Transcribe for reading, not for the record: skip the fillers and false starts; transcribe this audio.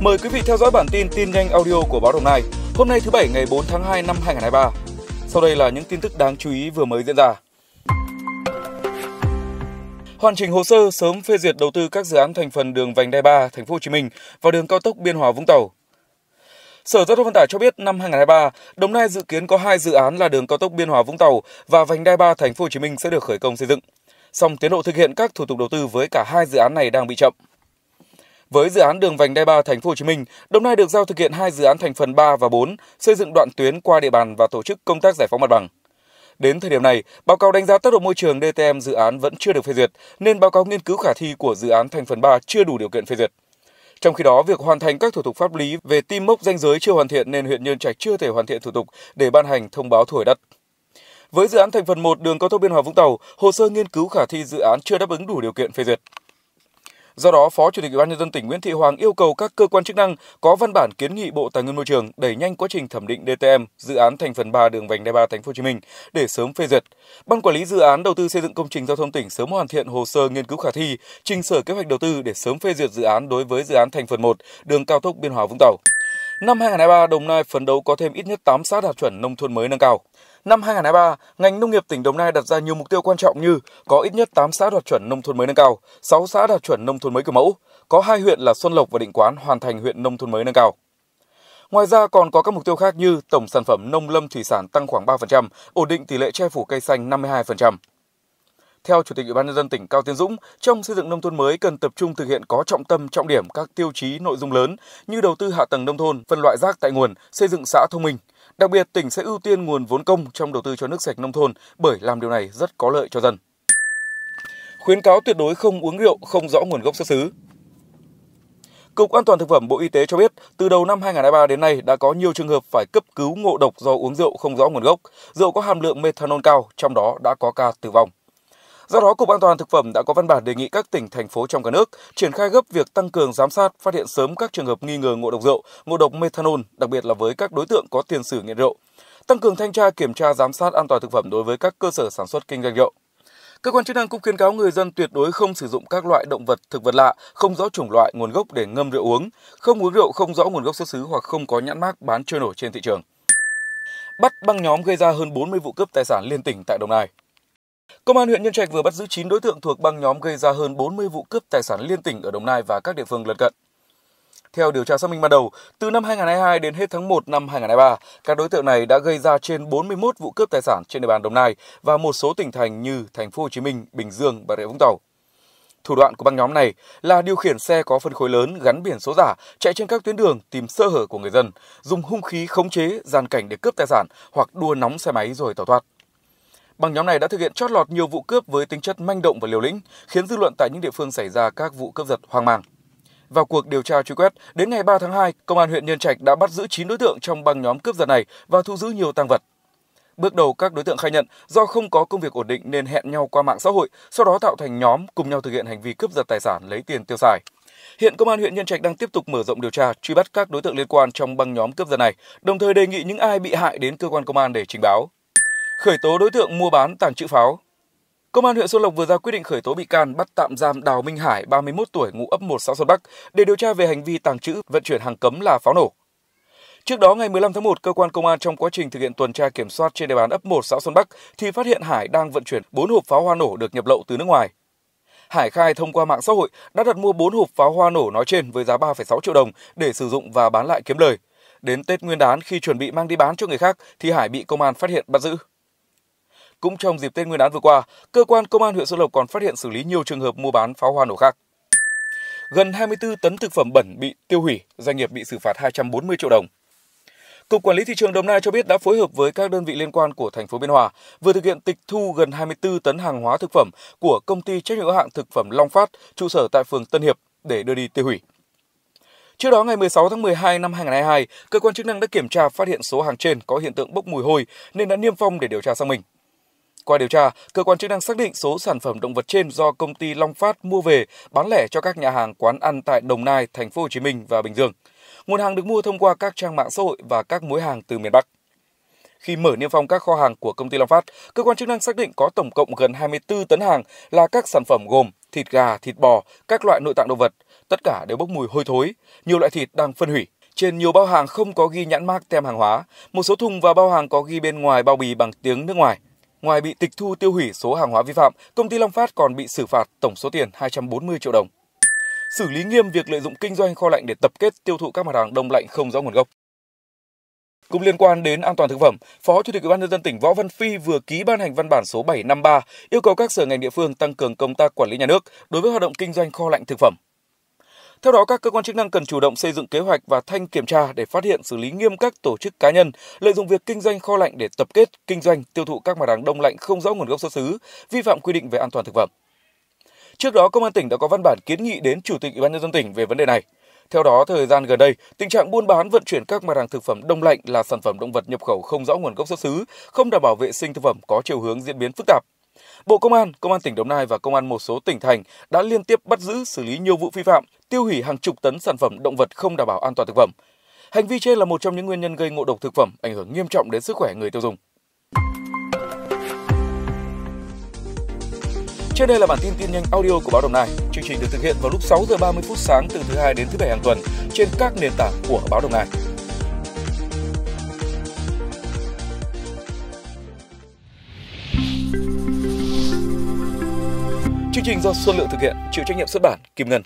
Mời quý vị theo dõi bản tin tin nhanh audio của Báo Đồng Nai hôm nay thứ Bảy ngày 4 tháng 2 năm 2023. Sau đây là những tin tức đáng chú ý vừa mới diễn ra. Hoàn chỉnh hồ sơ sớm phê duyệt đầu tư các dự án thành phần đường vành đai 3 Thành phố Hồ Chí Minh và đường cao tốc Biên Hòa Vũng Tàu. Sở Giao thông Vận tải cho biết năm 2023, Đồng Nai dự kiến có 2 dự án là đường cao tốc Biên Hòa Vũng Tàu và vành đai 3 Thành phố Hồ Chí Minh sẽ được khởi công xây dựng. Song tiến độ thực hiện các thủ tục đầu tư với cả 2 dự án này đang bị chậm. Với dự án đường vành đai 3 Thành phố Hồ Chí Minh, Đồng Nai được giao thực hiện 2 dự án thành phần 3 và 4, xây dựng đoạn tuyến qua địa bàn và tổ chức công tác giải phóng mặt bằng. Đến thời điểm này, báo cáo đánh giá tác động môi trường DTM dự án vẫn chưa được phê duyệt, nên báo cáo nghiên cứu khả thi của dự án thành phần 3 chưa đủ điều kiện phê duyệt. Trong khi đó, việc hoàn thành các thủ tục pháp lý về tim mốc ranh giới chưa hoàn thiện nên huyện Nhơn Trạch chưa thể hoàn thiện thủ tục để ban hành thông báo thu hồi đất. Với dự án thành phần 1 đường cao tốc Biên Hòa Vũng Tàu, hồ sơ nghiên cứu khả thi dự án chưa đáp ứng đủ điều kiện phê duyệt. Do đó, Phó Chủ tịch Ủy ban nhân dân tỉnh Nguyễn Thị Hoàng yêu cầu các cơ quan chức năng có văn bản kiến nghị Bộ Tài nguyên Môi trường đẩy nhanh quá trình thẩm định DTM dự án thành phần 3 đường vành đai 3 Thành phố Hồ Chí Minh để sớm phê duyệt. Ban quản lý dự án đầu tư xây dựng công trình giao thông tỉnh sớm hoàn thiện hồ sơ nghiên cứu khả thi, trình Sở Kế hoạch đầu tư để sớm phê duyệt dự án đối với dự án thành phần 1 đường cao tốc Biên Hòa Vũng Tàu. Năm 2023, Đồng Nai phấn đấu có thêm ít nhất 8 xã đạt chuẩn nông thôn mới nâng cao. Năm 2023, ngành nông nghiệp tỉnh Đồng Nai đặt ra nhiều mục tiêu quan trọng như có ít nhất 8 xã đạt chuẩn nông thôn mới nâng cao, 6 xã đạt chuẩn nông thôn mới kiểu mẫu, có 2 huyện là Xuân Lộc và Định Quán hoàn thành huyện nông thôn mới nâng cao. Ngoài ra còn có các mục tiêu khác như tổng sản phẩm nông lâm thủy sản tăng khoảng 3%, ổn định tỷ lệ che phủ cây xanh 52%. Theo Chủ tịch Ủy ban nhân dân tỉnh Cao Tiến Dũng, trong xây dựng nông thôn mới cần tập trung thực hiện có trọng tâm, trọng điểm các tiêu chí nội dung lớn như đầu tư hạ tầng nông thôn, phân loại rác tại nguồn, xây dựng xã thông minh. Đặc biệt, tỉnh sẽ ưu tiên nguồn vốn công trong đầu tư cho nước sạch nông thôn bởi làm điều này rất có lợi cho dân. Khuyến cáo tuyệt đối không uống rượu không rõ nguồn gốc xuất xứ. Cục An toàn Thực phẩm Bộ Y tế cho biết, từ đầu năm 2023 đến nay đã có nhiều trường hợp phải cấp cứu ngộ độc do uống rượu không rõ nguồn gốc, rượu có hàm lượng methanol cao, trong đó đã có ca tử vong. Do đó, Cục An toàn Thực phẩm đã có văn bản đề nghị các tỉnh, thành phố trong cả nước triển khai gấp việc tăng cường giám sát, phát hiện sớm các trường hợp nghi ngờ ngộ độc rượu, ngộ độc methanol, đặc biệt là với các đối tượng có tiền sử nghiện rượu. Tăng cường thanh tra, kiểm tra, giám sát an toàn thực phẩm đối với các cơ sở sản xuất kinh doanh rượu. Cơ quan chức năng cũng khuyến cáo người dân tuyệt đối không sử dụng các loại động vật, thực vật lạ, không rõ chủng loại, nguồn gốc để ngâm rượu uống, không uống rượu không rõ nguồn gốc xuất xứ hoặc không có nhãn mác bán trôi nổi trên thị trường. Bắt băng nhóm gây ra hơn 40 vụ cướp tài sản liên tỉnh tại Đồng Nai. Công an huyện Nhơn Trạch vừa bắt giữ 9 đối tượng thuộc băng nhóm gây ra hơn 40 vụ cướp tài sản liên tỉnh ở Đồng Nai và các địa phương lân cận. Theo điều tra xác minh ban đầu, từ năm 2022 đến hết tháng 1 năm 2023, các đối tượng này đã gây ra trên 41 vụ cướp tài sản trên địa bàn Đồng Nai và một số tỉnh thành như Thành phố Hồ Chí Minh, Bình Dương, Bà Rịa Vũng Tàu. Thủ đoạn của băng nhóm này là điều khiển xe có phân khối lớn, gắn biển số giả, chạy trên các tuyến đường tìm sơ hở của người dân, dùng hung khí khống chế, dàn cảnh để cướp tài sản hoặc đua nóng xe máy rồi tẩu thoát. Băng nhóm này đã thực hiện chót lọt nhiều vụ cướp với tính chất manh động và liều lĩnh, khiến dư luận tại những địa phương xảy ra các vụ cướp giật hoang mang. Vào cuộc điều tra truy quét, đến ngày 3 tháng 2, Công an huyện Nhơn Trạch đã bắt giữ 9 đối tượng trong băng nhóm cướp giật này và thu giữ nhiều tang vật. Bước đầu, các đối tượng khai nhận do không có công việc ổn định nên hẹn nhau qua mạng xã hội, sau đó tạo thành nhóm cùng nhau thực hiện hành vi cướp giật tài sản lấy tiền tiêu xài. Hiện Công an huyện Nhơn Trạch đang tiếp tục mở rộng điều tra, truy bắt các đối tượng liên quan trong băng nhóm cướp giật này, đồng thời đề nghị những ai bị hại đến cơ quan công an để trình báo. Khởi tố đối tượng mua bán tàng trữ pháo. Công an huyện Xuân Lộc vừa ra quyết định khởi tố bị can, bắt tạm giam Đào Minh Hải, 31 tuổi, ngụ ấp 1 xã Sơn Bắc để điều tra về hành vi tàng trữ, vận chuyển hàng cấm là pháo nổ. Trước đó, ngày 15 tháng 1, cơ quan công an trong quá trình thực hiện tuần tra kiểm soát trên địa bàn ấp 1 xã Xuân Bắc thì phát hiện Hải đang vận chuyển 4 hộp pháo hoa nổ được nhập lậu từ nước ngoài. Hải khai thông qua mạng xã hội đã đặt mua 4 hộp pháo hoa nổ nói trên với giá 3,6 triệu đồng để sử dụng và bán lại kiếm lời. Đến Tết Nguyên đán, khi chuẩn bị mang đi bán cho người khác thì Hải bị công an phát hiện, bắt giữ. Cũng trong dịp Tết Nguyên đán vừa qua, cơ quan công an huyện Xuân Lộc còn phát hiện xử lý nhiều trường hợp mua bán pháo hoa nổ khác. Gần 24 tấn thực phẩm bẩn bị tiêu hủy, doanh nghiệp bị xử phạt 240 triệu đồng. Cục Quản lý thị trường Đồng Nai cho biết đã phối hợp với các đơn vị liên quan của thành phố Biên Hòa vừa thực hiện tịch thu gần 24 tấn hàng hóa thực phẩm của công ty trách nhiệm hữu hạn thực phẩm Long Phát, trụ sở tại phường Tân Hiệp để đưa đi tiêu hủy. Trước đó, ngày 16 tháng 12 năm 2022, cơ quan chức năng đã kiểm tra phát hiện số hàng trên có hiện tượng bốc mùi hôi nên đã niêm phong để điều tra xác minh. Qua điều tra, cơ quan chức năng xác định số sản phẩm động vật trên do công ty Long Phát mua về bán lẻ cho các nhà hàng, quán ăn tại Đồng Nai, Thành phố Hồ Chí Minh và Bình Dương. Nguồn hàng được mua thông qua các trang mạng xã hội và các mối hàng từ miền Bắc. Khi mở niêm phong các kho hàng của công ty Long Phát, cơ quan chức năng xác định có tổng cộng gần 24 tấn hàng là các sản phẩm gồm thịt gà, thịt bò, các loại nội tạng động vật, tất cả đều bốc mùi hôi thối, nhiều loại thịt đang phân hủy. Trên nhiều bao hàng không có ghi nhãn mác tem hàng hóa, một số thùng và bao hàng có ghi bên ngoài bao bì bằng tiếng nước ngoài. Ngoài bị tịch thu tiêu hủy số hàng hóa vi phạm, công ty Long Phát còn bị xử phạt tổng số tiền 240 triệu đồng. Xử lý nghiêm việc lợi dụng kinh doanh kho lạnh để tập kết tiêu thụ các mặt hàng đông lạnh không rõ nguồn gốc. Cũng liên quan đến an toàn thực phẩm, Phó Chủ tịch Ủy ban nhân dân tỉnh Võ Văn Phi vừa ký ban hành văn bản số 753 yêu cầu các sở ngành địa phương tăng cường công tác quản lý nhà nước đối với hoạt động kinh doanh kho lạnh thực phẩm. Theo đó, các cơ quan chức năng cần chủ động xây dựng kế hoạch và thanh kiểm tra để phát hiện xử lý nghiêm các tổ chức cá nhân lợi dụng việc kinh doanh kho lạnh để tập kết, kinh doanh, tiêu thụ các mặt hàng đông lạnh không rõ nguồn gốc xuất xứ, vi phạm quy định về an toàn thực phẩm. Trước đó, Công an tỉnh đã có văn bản kiến nghị đến Chủ tịch Ủy ban nhân dân tỉnh về vấn đề này. Theo đó, thời gian gần đây, tình trạng buôn bán vận chuyển các mặt hàng thực phẩm đông lạnh là sản phẩm động vật nhập khẩu không rõ nguồn gốc xuất xứ, không đảm bảo vệ sinh thực phẩm có chiều hướng diễn biến phức tạp. Bộ Công an tỉnh Đồng Nai và Công an một số tỉnh thành đã liên tiếp bắt giữ, xử lý nhiều vụ vi phạm, tiêu hủy hàng chục tấn sản phẩm động vật không đảm bảo an toàn thực phẩm. Hành vi trên là một trong những nguyên nhân gây ngộ độc thực phẩm, ảnh hưởng nghiêm trọng đến sức khỏe người tiêu dùng. Trên đây là bản tin nhanh audio của Báo Đồng Nai. Chương trình được thực hiện vào lúc 6:30 sáng từ thứ Hai đến thứ Bảy hàng tuần trên các nền tảng của Báo Đồng Nai. Chương trình do Xuân Lựa thực hiện, chịu trách nhiệm xuất bản Kim Ngân.